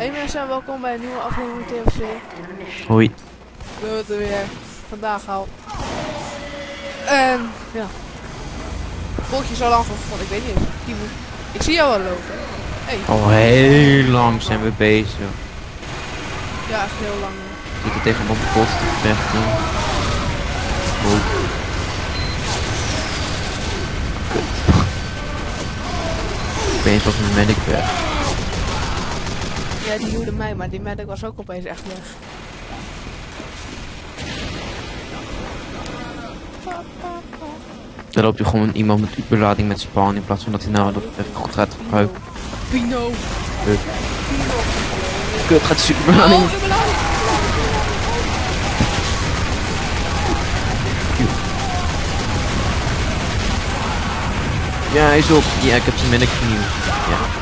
Hey mensen, welkom bij een nieuwe aflevering van TFC. Hoi. We doen het er weer. Vandaag al. En ja. Volg je zo lang van, ik weet niet. Timo, ik zie jou wel lopen. Hey. Al heel lang zijn we bezig. Ja, echt heel lang. Ik zit er tegen een bos te vechten. Oh. Kut. Opeens was een medic weg. Ja, die hielden mij, maar die medic was ook opeens echt weg. Dan loop je gewoon iemand met überlading met spawn in plaats van dat hij nou dat even goed gaat gebruiken. Pino! Kut. Kut, gaat superlading. Oh, überlading! Ja, hij is op. Ja, ik heb zijn medic vernieuwd. Ja.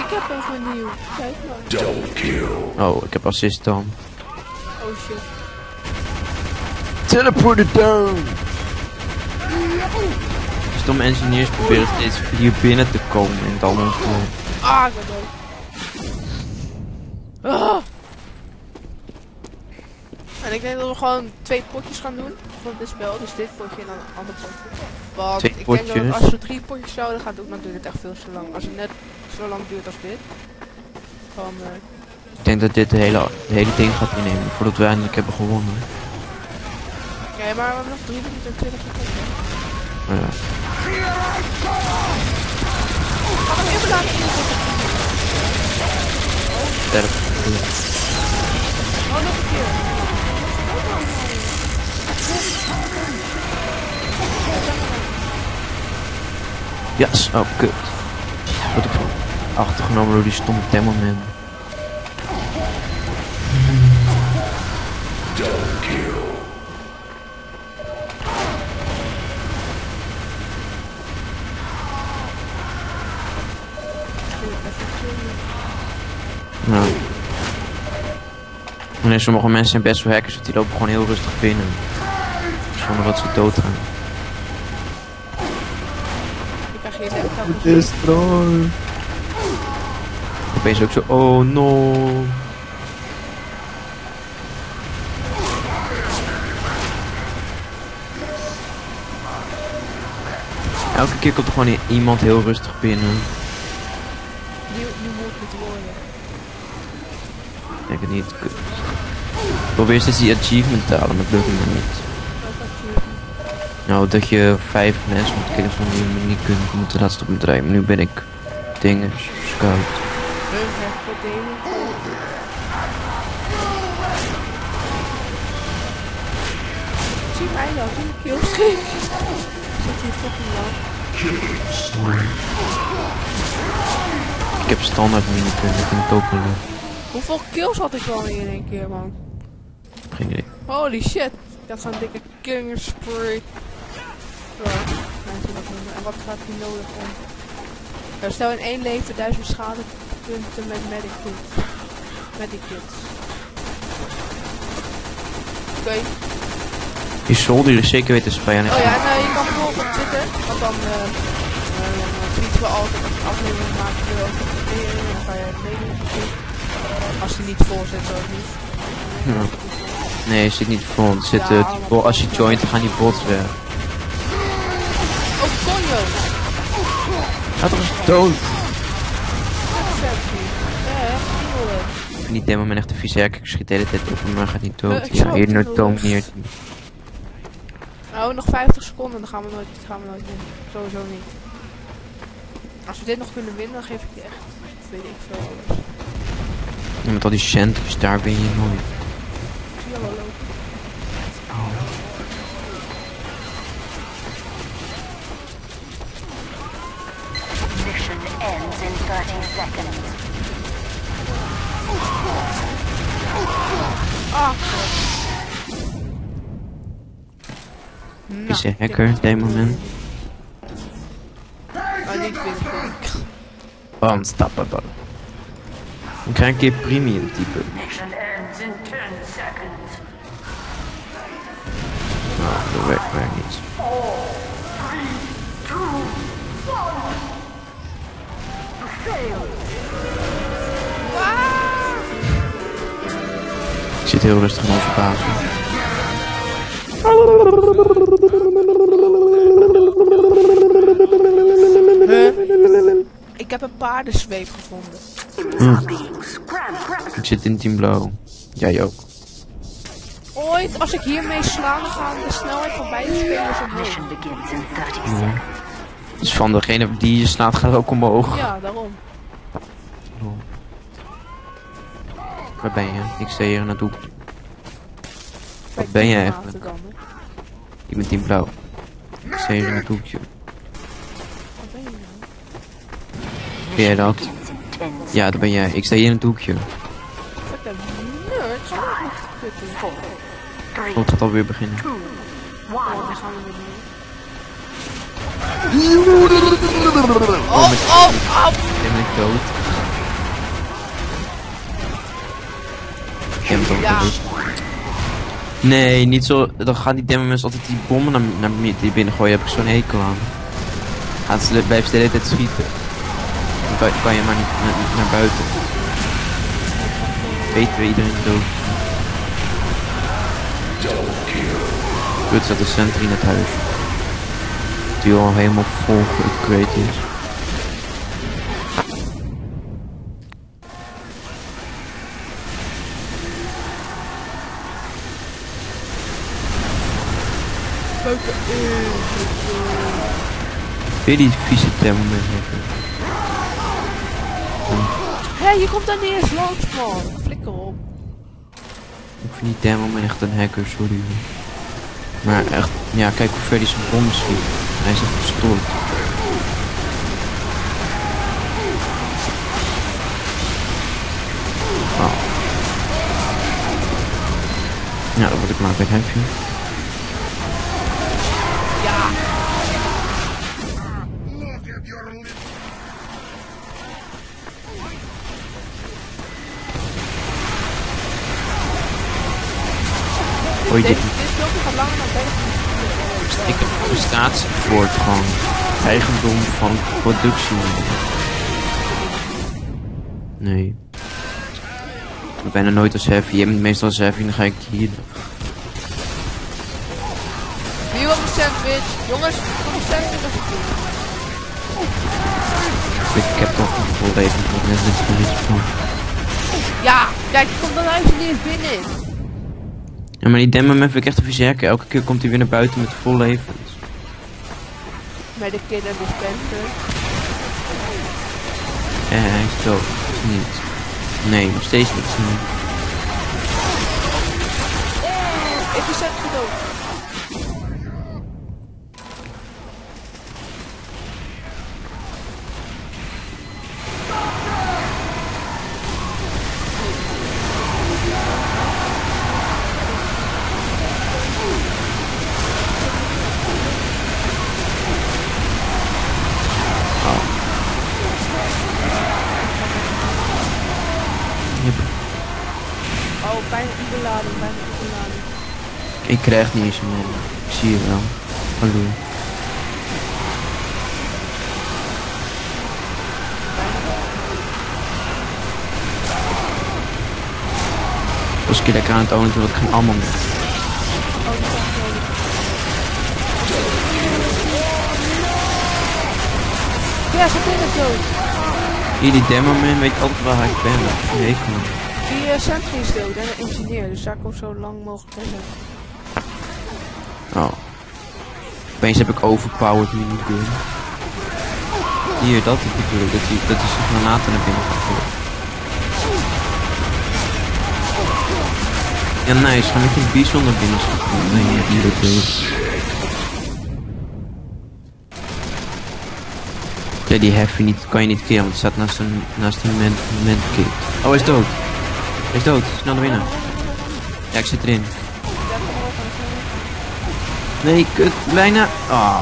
Ik heb hem vernieuwd, kijk maar. Double kill. Oh, ik heb assist dan. Oh shit. Teleported down! No. Stom engineers proberen steeds hier binnen te komen en dan ons doen. Ah, ik ben dood. Ah. En ik denk dat we gewoon twee potjes gaan doen van dit spel. Dus dit potje en dan een ander potje. Want twee ik potjes. Denk dat als we drie potjes zouden gaan doen, dan duurt het echt veel te lang. Als het net zo lang duurt als dit. Van, ik denk dat dit de hele ding gaat innemen voordat we eindelijk hebben gewonnen. Ja, maar we hebben nog 3 minuten en 20 seconden. Ja. Ga hem even laten inzetten. Oh, nog een keer. Ja, yes. Oh kut. Wat ik achtergenomen door die stomme Temmelman. Nou. Nee, sommige mensen zijn best wel hackers, want die lopen gewoon heel rustig binnen. Zonder dat ze dood gaan. Het is trooi. Opeens ook zo, oh no. Elke keer komt er gewoon iemand heel rustig binnen. Nu moet het worden. Ik denk het niet. Kut. Ik probeer steeds die achievement te halen, maar dat lukt me niet. Nou, dat je 5 mensen moet killen zonder je niet kunt, moet de laatste op me draaien. Maar nu ben ik dingers, scout. Zie mij nou, doe ik heel schiet. Zit hier toch niet lang. Ik heb standaard minikunnen, ik kan het ook wel doen. Hoeveel kills had ik wel in één keer, man? Geen idee. Holy shit. Dat is een dikke kingerspray. Ja, en wat gaat die nodig om? Nou, stel in 1 leven 1000 schadepunten met medikit. Oké. Okay. Die soldier is zeker weten spijnen. Oh ja, nou, je kan volgen op Twitter. Want dan tweeten we altijd als je aflevering maakt. Kun je ook commenteren en dan kan je het meedoen. Als hij niet vol zit, zo niet. Ja. Nee, hij zit niet vol. Zit, ja, als je joint, dan gaan die bots weg. Oh, Tonjo! Gaat toch eens dood! Ik vind niet helemaal mijn echte vieze herk. Ik schiet de hele tijd op hem, maar gaat niet dood. Ja, hier naar Tom, hier. Oh, nog 50 seconden, dan gaan we nooit winnen. Sowieso niet. Als we dit nog kunnen winnen, dan geef ik je echt, weet ik veel. Ja, met al die centjes, daar ben je nooit. Is een hacker, Demonman. Unstoppable. We krijgen een keer premium type. Nou, dat werkt maar niet. Ah! heel rustig aan onze basis. Ik heb een paardenzweep gevonden. Ik zit in Team Blauw. Jij ook. Ooit, als ik hiermee sla, dan gaan de snelheid van beide spelers omhoog. Ja. Dus van degene die je slaat gaat ook omhoog. Ja, daarom. Oh. Waar ben je? Ik sta hier naartoe. Wat ben je eigenlijk? Ik ben Team Blauw. Ik sta hier naartoe. Wat ben je nou? Ben jij dat? Ja, dat ben jij. Ik sta hier in het hoekje. Oh, het gaat alweer beginnen. Oh, oh, oh! Ben ik dood? Ik heb het ook gelukt. Nee, niet zo. Dan gaan die demmen mensen altijd die bommen naar binnen gooien. Heb ik zo'n hekel aan. Gaat ze blijven de hele tijd schieten. Dan kan je maar niet naar buiten. Weten we, iedereen is dood. Kut, zat de center in het huis. Die al helemaal vol geupgrade is. Weer die vieze thermometer. Hé, je komt daar niet eens langs, man. Flikker op. Ik vind die thermometer echt een hacker, sorry. Maar echt, ja, kijk hoe ver die zijn bom schiet. Hij is echt verstoord. Oh. Ja, dat word ik maar bij hem. Ja. Hoi, dit. Ik heb frustratie voor het gewoon eigendom van productie. Nee. Ik ben er nooit als heavy. Je bent meestal als heavy en dan ga ik hier. Wie wil een sandwich? Jongens, kom een sandwich als ik doe. Ik heb toch een volledig van. Ja, kijk, ik kom dan uit die er binnen. Ja, maar die Demmerman vind ik echt een vizerke. Elke keer komt hij weer naar buiten met vol leven. Bij de kinderen bestemmen. Hij is dood. Niet. Nee, nog steeds niet. Ik is echt gedood. Ik krijg niet eens meer. Ik zie je wel. Hallo. Als ik je lekker aan het ogen wil ik geen allemaal meer. Ja, ze kunnen het dood. Hier die Demmerman weet altijd waar ik ben. Nee, kom. Die Sentry is dood en een engineer, dus daar komt zo lang mogelijk in. Oh. Opeens heb ik overpowered minigun. Hier, dat is natuurlijk, dat is een granaten naar binnen gegooid. Ja, nice, ga met die bison naar binnen schieten. Nee, hier dat doet. Ja, die hef je niet, kan je niet keren, want het staat naast een medkit. Oh, hij is dood. Hij is dood, snel naar binnen. Ja, ik zit erin. Nee, kut, bijna. Oh.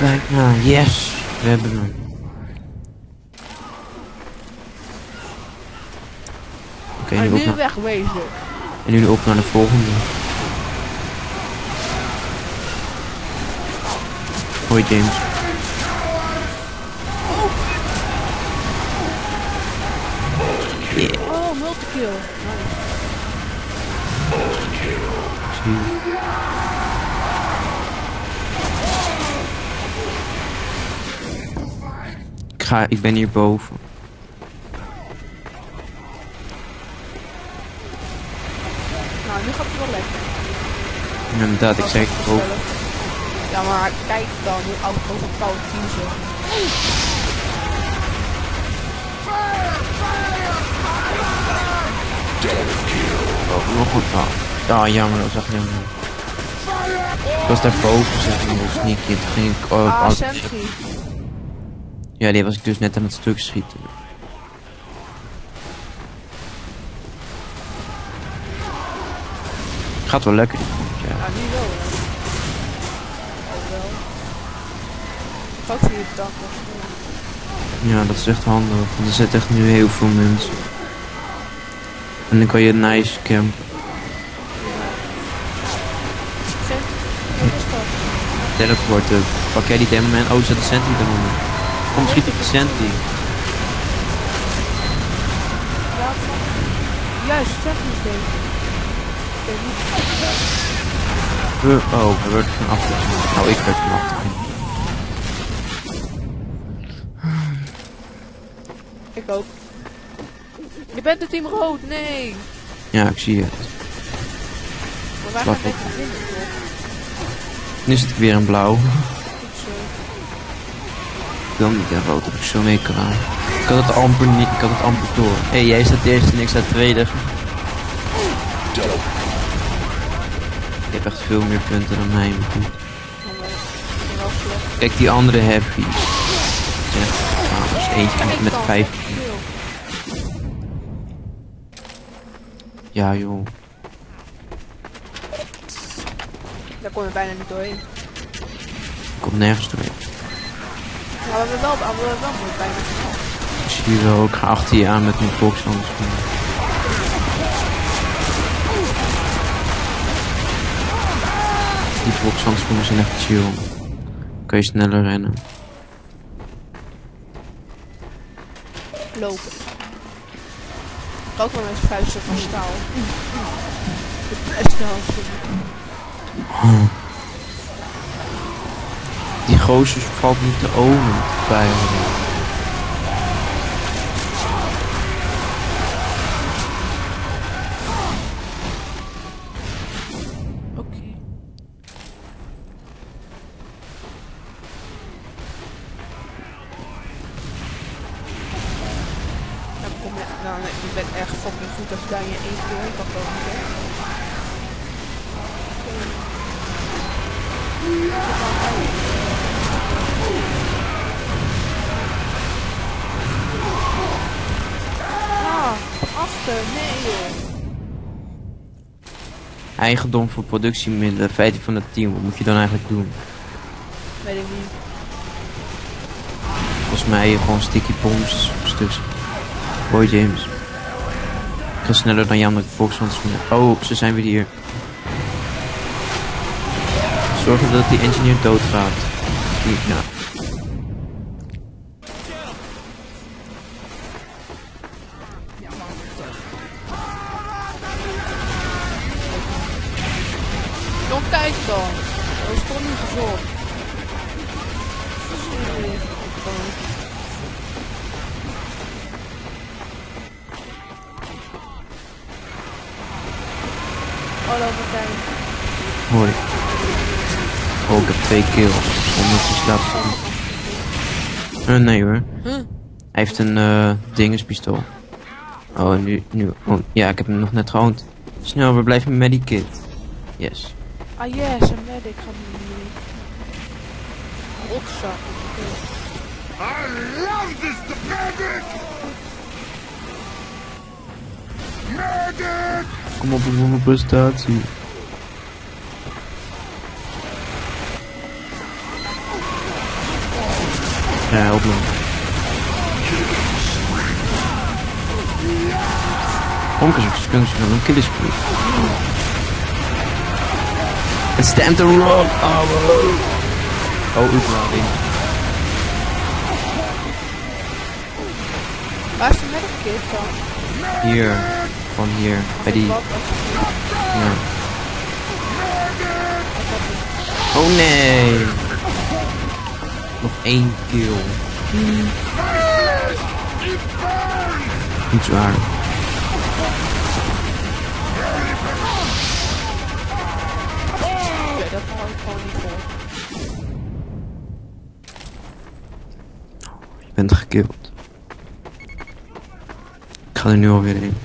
Bijna, yes. We hebben hem. Oké, nu op wegwezen. En nu op naar de volgende. Hoi, James. multi-kill. Nice. Ik ben hier boven. Nou, nu gaat het wel lekker. Inderdaad, ik zeg boven. Ja, maar kijk dan hoe oud over koud team zit. Oh, nog een paar. Ah, jammer, dat zag ik helemaal niet. Ik was daar boven, zeg maar, dus niet. Toen ging ik ook altijd. Ja, die was ik dus net aan het stuk schieten. Gaat wel lekker, die vond, ja. Ja, nu wel, hè. Al wel. Gaat hier het dak of zo? Ja, dat is echt handig, want er zitten echt nu heel veel mensen. En dan kan je nice campen. Ja. Teleporten. Pak jij die demon en oh, zet de sentinel eronder. Kom, schiet op de sentinel. Juist, sentinel deze. Oh, we werden vanaf afgezien. Nou, ik werd vanaf afgezien. Ik ook. Je bent het team rood, nee! Ja, ik zie het. Maar waar gaan we het vinden? Nu zit ik weer in blauw. Ik wil niet in rood, heb ik zo'n hekel aan. Ik had het amper niet, ik had het amper door. Hé, hey, jij staat eerst en ik sta tweede. Ik heb echt veel meer punten dan mij, maar goed. Kijk die andere happy. Echt, nou, dus eentje met 15. Ja joh. Daar kom je bijna niet doorheen. Ik kom nergens doorheen. Maar we hebben wel bijna. Ik zie je wel, ik ga achter je aan met mijn box anders. Die boxhandschoenen zijn echt chill. Kan je sneller rennen. Lopen. Ik kan ook wel met vuisten van staal. De beste handschoenen. Die gozer valt niet te omen bij me. Nou, nee, je bent echt fucking goed als je daar je één keer in kan komen. Ah, achter, nee joh. Eigendom voor productiemiddelen, 15 van het team, wat moet je dan eigenlijk doen? Weet ik niet. Volgens mij gewoon sticky bombs op stuks. Boy James. Ik ga sneller dan Jan met de volkshandschoenen. Oh, ze zijn weer hier. Zorg ervoor dat die engineer doodgaat. Ja. Nog tijd dan. Dat is toch niet gezond. Hoi. Oh, ik heb 2 kills. Omdat hij slaapt. Nee hoor. Hij heeft een dingespistool. Oh, nu. Oh, ja, ik heb hem nog net gehoond. Snel, we blijven met die kit. Yes. Ah yes, een medic gaat nu. Rotzak. I love this, the medic! Medic! Kom op, we doen een prestatie. Ja, help me. Honkers op de kunst van een killspree. It's time to rock! Oh, uitlading. Waar is de medkit dan? Hier, van hier, bij die. Ja. Oh nee! Nog één kill. Niet zwaar. Je bent gekild. Ik ga er nu alweer in.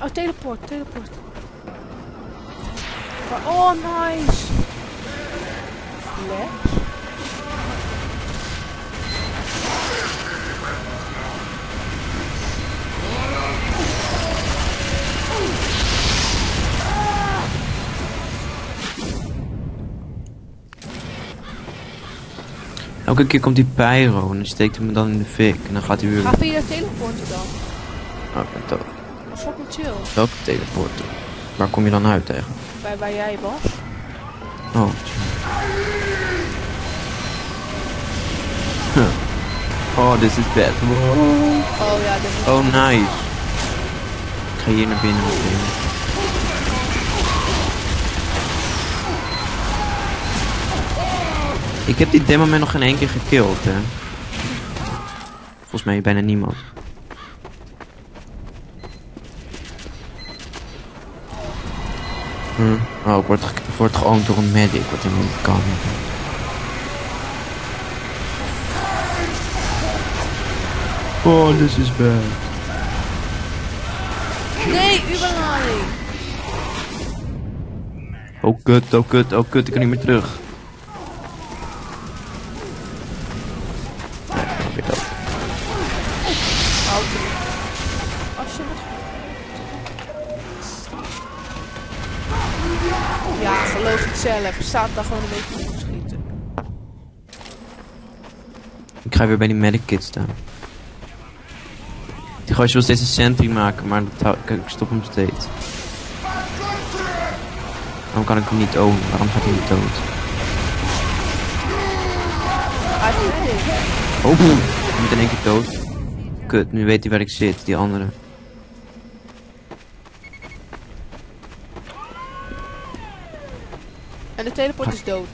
Oh, teleport, teleport. Oh, nice. Flash. Elke keer komt die pyro en dan steekt hij me dan in de fik en dan gaat hij weer... Ga via de teleporter dan. Oh, dat is fucking chill. Welke teleporter? Waar kom je dan uit tegen? Bij waar jij was. Oh, chill. Oh, dit is bad. Wow. Oh ja, dit is... Oh, nice. Ik ga hier naar binnen meteen. Ik heb dit demo nog geen één keer gekild, hè. Volgens mij bijna niemand. Oh, ik word geoomd door een medic, wat helemaal niet kan. Oh, this is bad. Nee, überlading. Oh kut, oh kut, oh kut, ik kan niet meer terug. Ja, geloof het zelf. Staat daar gewoon een beetje in schieten. Ik ga weer bij die medikit staan. Die gozer wil steeds een sentry maken, maar dat ik stop hem steeds. Waarom kan ik hem niet own? Waarom gaat hij niet dood? Oh, hij moet in één keer dood. Kut, nu weet hij waar ik zit, die andere. En de teleport is dood.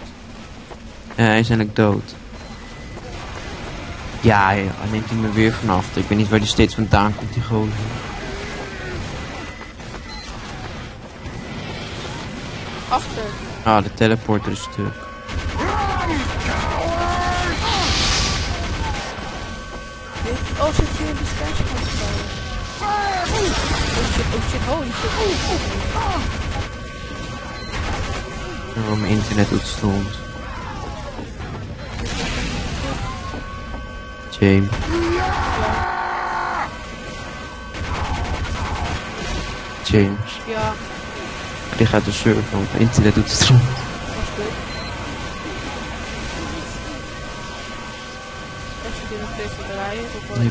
Ja, hij is eigenlijk dood. Ja, hij neemt hij me weer vanaf. Ik weet niet waar hij steeds vandaan komt, die gozer. Achter. Ah, de teleporter is stuk. Oh, zit hier in de stijl? Oh, shit. Waarom mijn internet ontstond. James. James. Ja. Ik lig uit de server, want mijn internet ontstond. Nee.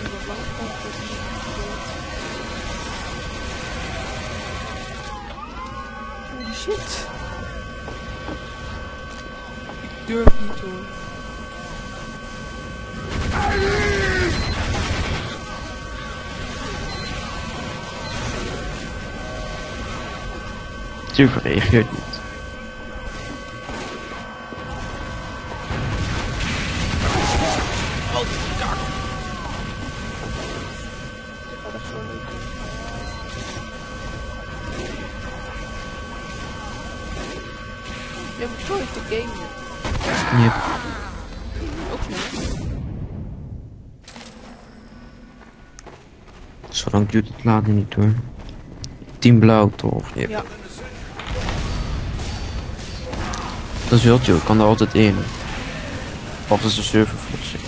Oh shit. Ik durf niet hoor. Super reageert niet. Oh, kak. Je hebt nooit de game. Yep. Zo lang duurt het laden niet hoor. Team blauw toch? Yep. Ja. Dat is heel chill, ik kan er altijd in. Of als de server vol zit.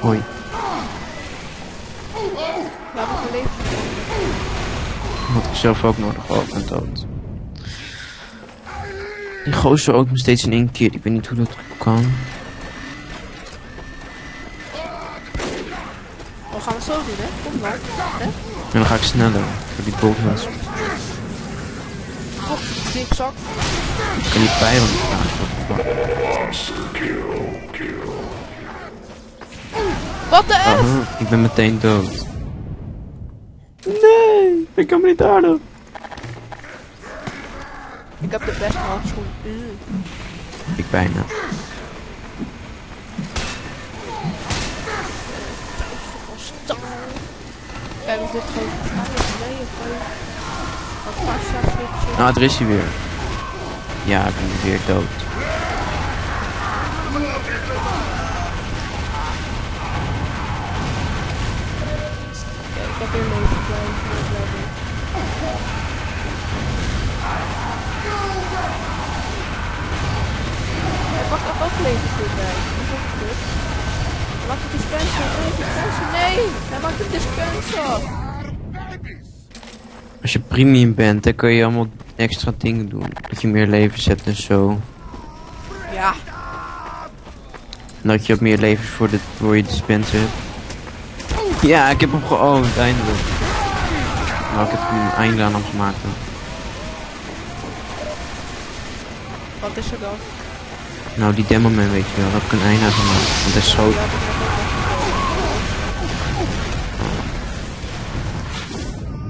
Hoi. Ja, wat ik zelf ook nodig had en dood. Die gozer ook nog steeds in één keer. Ik weet niet hoe dat kan. We gaan het zo doen, hè? Kom maar. Hè? En dan ga ik sneller. Voor die booglas. Oh, zikzak. Ik kan die pijlen aanvallen. Wat de F? Ik ben meteen dood. Nee, ik kan me niet aarden. Ik heb de beste handschoen. Ik bijna. Kijk of dit geen of nou, er is hij weer. Ja, ik ben weer dood. Ik heb weer leven blijven. Wacht, ik heb ook leven voorbij. Hij maakt de dispenser. Nee, hij maakt de dispenser. Als je premium bent, dan kun je allemaal extra dingen doen. Dat je meer leven zet en zo. Ja. En dat je ook meer levens voor je dispenser hebt. Ja, ik heb hem geowned, eindelijk. Maar ik heb een einde aan hem gemaakt. Hè. Wat is er dan? Nou, die Demoman, weet je wel. Daar heb ik een einde aan gemaakt. Want hij is zo...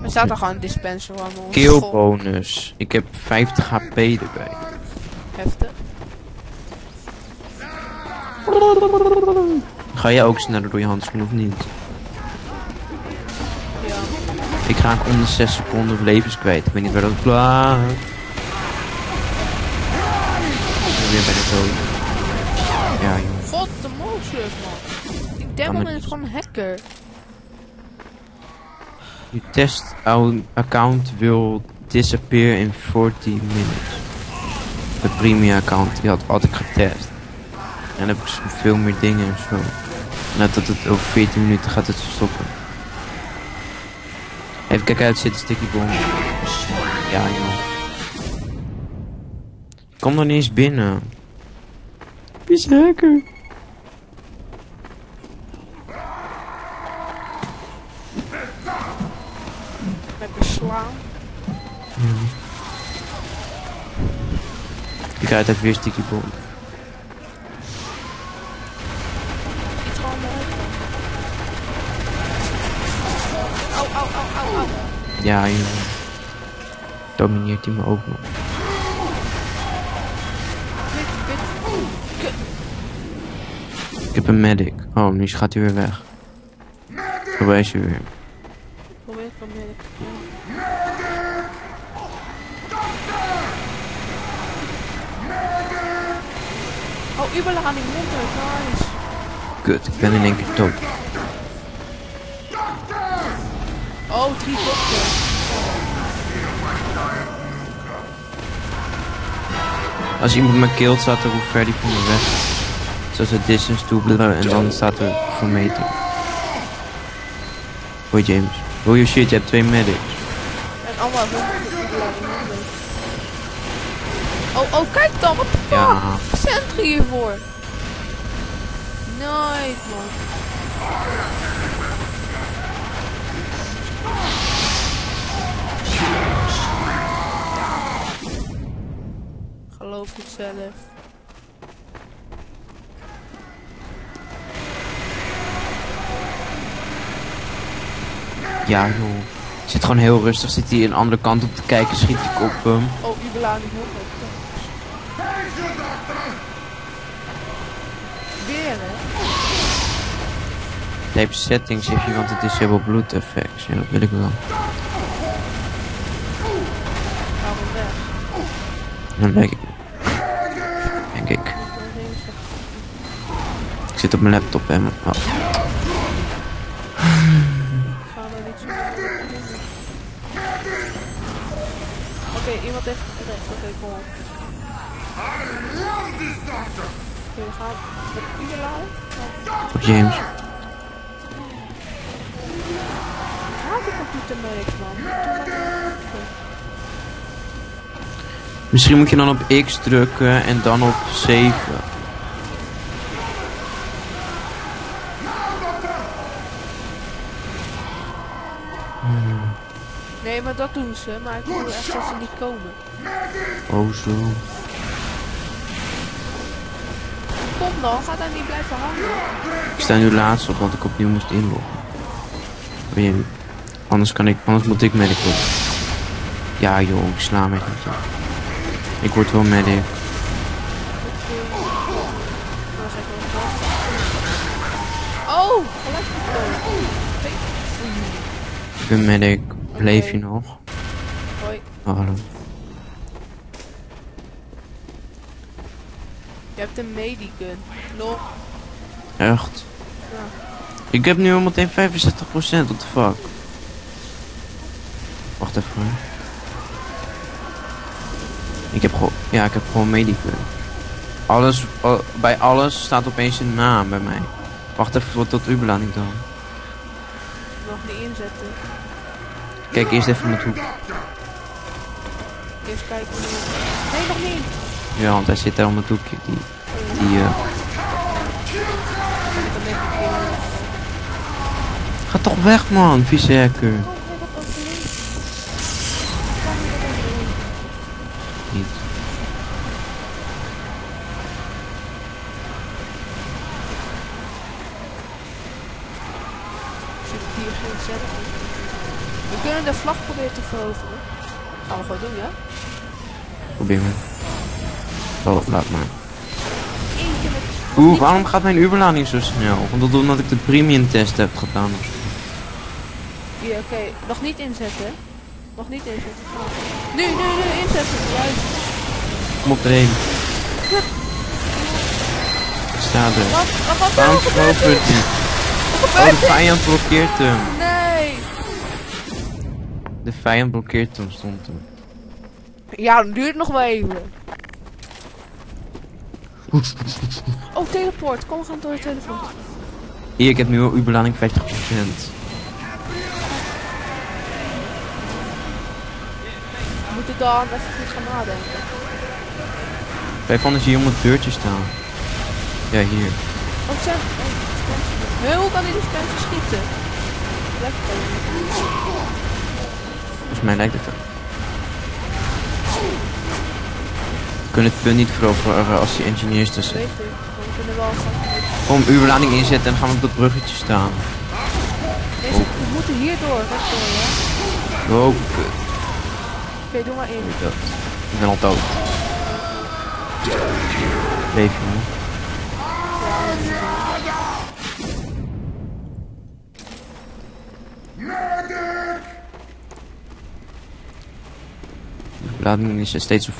Er staat er gewoon een dispenser aan. Kill bonus. Ik heb 50 HP erbij. Heftig. Ga jij ook sneller door je handschoen of niet? Ik ga onder 6 seconden levens kwijt. Ik weet niet waar dat bla. Weer bij de dood. Ja, joh. God, de monsters, man. Die Demoman is gewoon een hacker. Je test account will disappear in 40 minutes. De premium account, die had altijd getest. En dan heb ik veel meer dingen en zo. Net dat het over 14 minuten gaat het stoppen. Even kijken uit, zit een sticky bom. Ja, joh. Ik kom nog niet eens binnen. Wie is hacker? Met een slaan. Ik kijk uit, weer sticky bom. Ja, joh. Domineert hij me ook nog. Ik heb een medic. Oh, nu gaat hij weer weg. Probeer eens weer. Probeer het van medic. Oh, überlading minder, guys. Kut, ik ben in één keer dood. Oh, 3 botten. Als iemand me killt, staat er hoe ver die van me weg is. Zoals de distance toebladeren en dan staat er voor meter. Hoi James. Holy shit, je hebt 2 medics. En allemaal oh, kijk dan, wat de fuck? Ja. Sentry hiervoor. Nooit, man. Geloof het zelf. Ja joh, zit gewoon heel rustig, zit hij een andere kant op te kijken, schiet ik op hem. Oh, die belading hoor. Weer hè? Nee, op settings heb je, want het is helemaal bloed effects. Ja, dat wil ik wel. Dan denk ik. Ik zit op mijn laptop en mijn. Oh. Oké, iemand heeft het recht. Oké, kom op. Oké, we gaan met Uberlaan. Op James. Ik haat de computermerk, man. Misschien moet je dan op X drukken en dan op 7. Nee, maar dat doen ze, maar ik wil echt dat ze niet komen. Oh zo. Kom dan, ga daar niet blijven hangen. Ik sta nu laatst op, want ik opnieuw moest inloggen. Weet je, anders moet ik medic worden. Ja joh, ik sla me niet op. Ik word wel medic. Oh, gelijk gekomen. Ik ben medic. Leef je nog? Hoi. Hallo. Je hebt een medicun. Lol. Echt? Ja. Ik heb nu al meteen 65%, what the fuck? Wacht even. Ik heb gewoon... Ja, ik heb gewoon medicun. Alles... bij alles staat opeens een naam bij mij. Wacht even tot uw belading dan. Nog niet inzetten. Kijk eerst even naartoe. Eerst kijken. Nee, nog niet. Ja, want hij zit daar om het hoekje. Ga toch weg, man, vieze hekker. Niet. Zit hier geen zet. We kunnen de vlag proberen te veroveren. Gaan we gewoon doen, ja? Probeer maar. Oh, laat maar. Oeh, waarom gaat mijn uberlading zo snel? Want dat omdat ik de premium test heb gedaan. Ja, oké. Nog niet inzetten. Nog niet inzetten. Nu, inzetten. Juist. Kom op erheen. Ik sta er. Wat waarom verovert het? Oh, de vijand blokkeert hem. Nee. De vijand blokkeert hem, stond hem. Ja, dat duurt nog wel even. Oh, teleport. Kom, we gaan door de telefoon. Hier, ik heb nu al uw belading 50%. We moeten daar even goed gaan nadenken. Vijfhand is hier om het deurtje staan. Ja, hier. Oh, zeg. Nee, hoe kan hij die spelletjes schieten? Lekker. Volgens mij lijkt het er. We kunnen het punt niet veroveren als die engineers tussen. Kom, uw belading inzetten en dan gaan we op dat bruggetje staan. Deze, oh. We moeten hierdoor, hè? Oh, kut. Oké, doe maar één. Ik ben al dood. Leef je, man. De lading is steeds op 50%.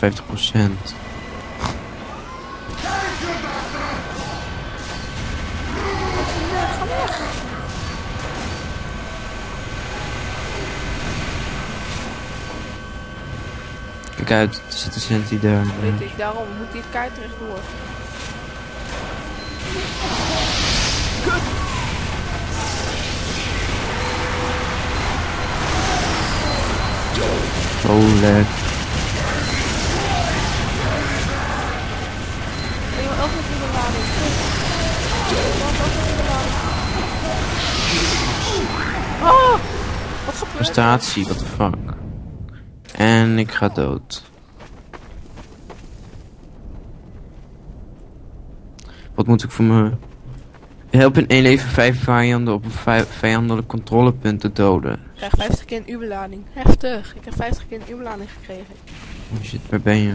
Kijk uit, er zit een Senti daar. Weet ik, daarom moet die kaart terug door. Oh, leuk. Oh, wat gebeurt er? Prestatie, what the fuck. En ik ga dood. Wat moet ik voor me... Help in 1 leven 5 vijanden op een vijandelijk controlepunt te doden. Ik krijg 50 keer een uberlading. Heftig, ik heb 50 keer een uberlading gekregen. Oh shit, waar ben je?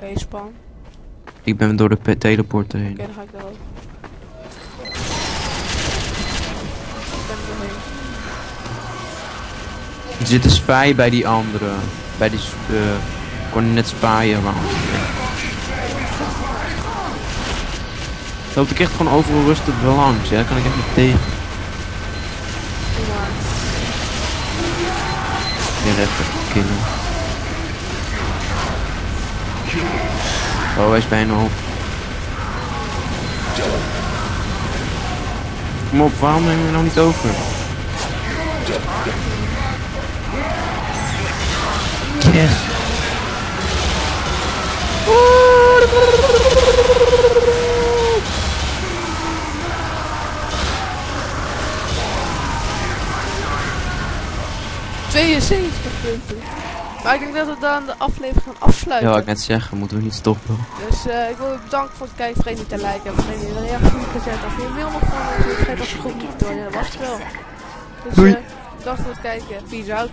Ben je span? Ik ben door de teleport heen. Oké, dan ga ik dood. Er zit een spy bij die andere. Bij die... Ik kon net spaaien, maar... Loopt ik echt gewoon overal rustig langs, ja? Daar kan ik echt niet tegen. Weer even killen. Oh, hij is bijna op. Kom op, waarom neem je nou niet over? Yes. 72 punten. Maar ik denk dat we dan de aflevering gaan afsluiten. Ja, wat ik net zeggen, moeten we niet stoppen. Dus ik wil u bedanken voor het kijken. Vergeet niet te liken. Vergeet niet te reageren. Als je een mail mag van me, vergeet als je goed niet door. Ja, dat was het wel. Dus bedankt voor het kijken. Peace out.